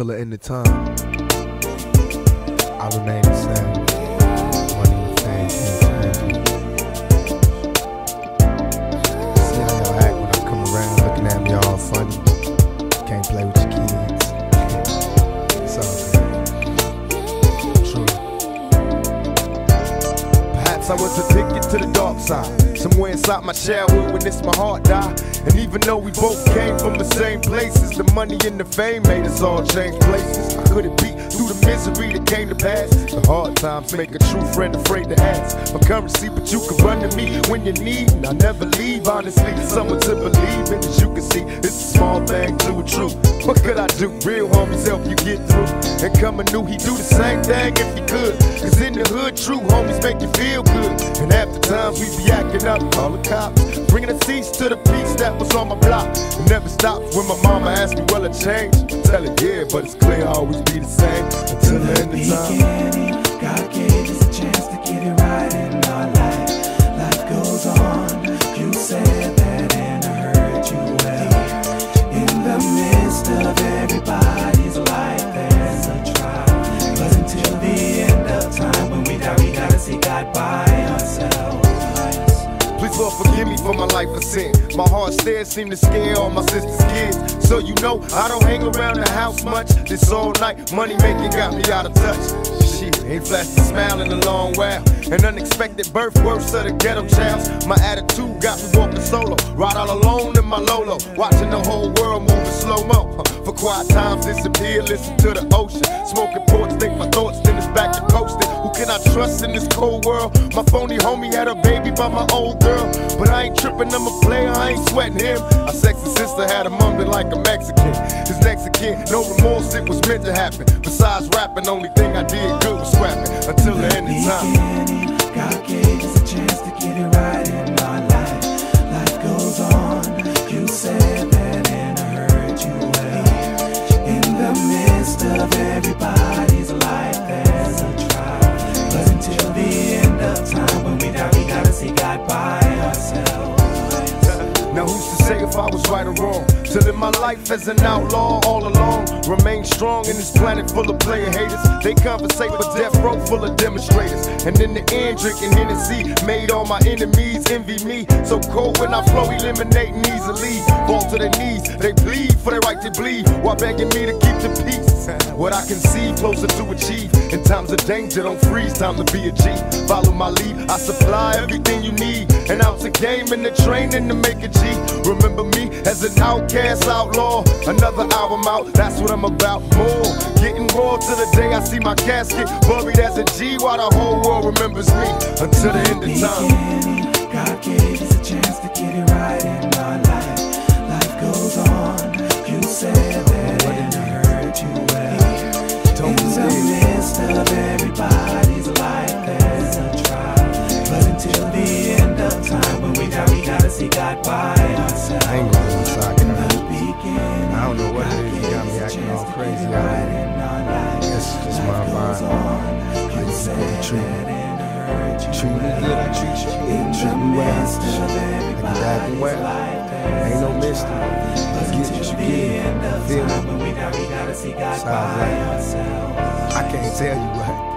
Until the end of time, I remain the same. One of the things you see how y'all act when I come around, looking at me all funny. Can't play with your kids. It's all good. True. Perhaps I was addicted to the dark side, somewhere inside my childhood when this my heart died. And even though we both came from the same places, the money and the fame made us all change places. Could it be through the misery that came to pass? The hard times make a true friend afraid to ask for currency, but you can run to me when you need, and I never leave, honestly. Someone to believe in, as you can see, it's a small thing to a truth. What could I do? Real homies help you get through. And coming new, he do the same thing if he could. Cause in the hood, true homies make you feel good. And after times, we be acting up, all the cops, bringing a cease to the peace that was on my block. It never stopped when my mama asked me, will I change? I tell her, yeah, but it's clear I'll always be the same. Until the end of time, God gave us a chance to get it right in our life. Life goes on. You said that and I heard you well. In the midst of everybody's life, there's a trial. But until the end of time, when we die, we gotta say God by ourselves. Lord, forgive me for my life of sin. My hard stares seem to scare all my sister's kids. So you know, I don't hang around the house much. This all night money making got me out of touch. Shit, ain't flashed a smile in a long while. An unexpected birth, worse of the ghetto child. My attitude got me walking solo, right all alone in my Lolo, watching the whole world moving slow-mo. For quiet times disappear, listen to the ocean. Smoking ports, think my thoughts, then it's back to coasting. Who can I trust in this cold world? My phony homie had a baby by my old girl. But I ain't tripping, I'm a player, I ain't sweating him. Our sexy sister had him mumbling like a Mexican. His next again, no remorse, it was meant to happen. Besides rapping, only thing I did good was rapping. Until the end of time, God gave us a chance to get it right in my life. Life goes on, you said that and I heard you well. In the midst of everybody's life, there's a trial. But until the end of time, when we die, we gotta say God by ourselves. Now who's to say if I was right or wrong? To live my life as an outlaw all along. Remain strong in this planet full of player haters. They compensate for death row full of demonstrators. And in the end, drinking Hennessy made all my enemies envy me. So cold when I flow, eliminating easily. Fall to their knees, they plead for their right to bleed, while begging me to keep the peace. What I can see, closer to achieve. In times of danger, don't freeze, time to be a G. Follow my lead, I supply everything you need. An ounce of game in the training to make a G. Remember me as an outcast outlaw. Another album out, that's what I'm about. More getting raw till the day I see my casket buried as a G, while the whole world remembers me. Until the end of time, God gave us a chance to get it right in my life. Life goes on. You said that and I heard you well. In the midst of everybody's life, there's a trial. But until the end of time, when we die, we gotta say God by ourselves. I ain't gonna talk in the beginning. I don't know what it is, got me acting all crazy. It's just my mind. I just know the truth. Treat me good, I treat you good. Treat me well, I can act well. Ain't no mystery. Get what you get. Feel me. I can't tell you what.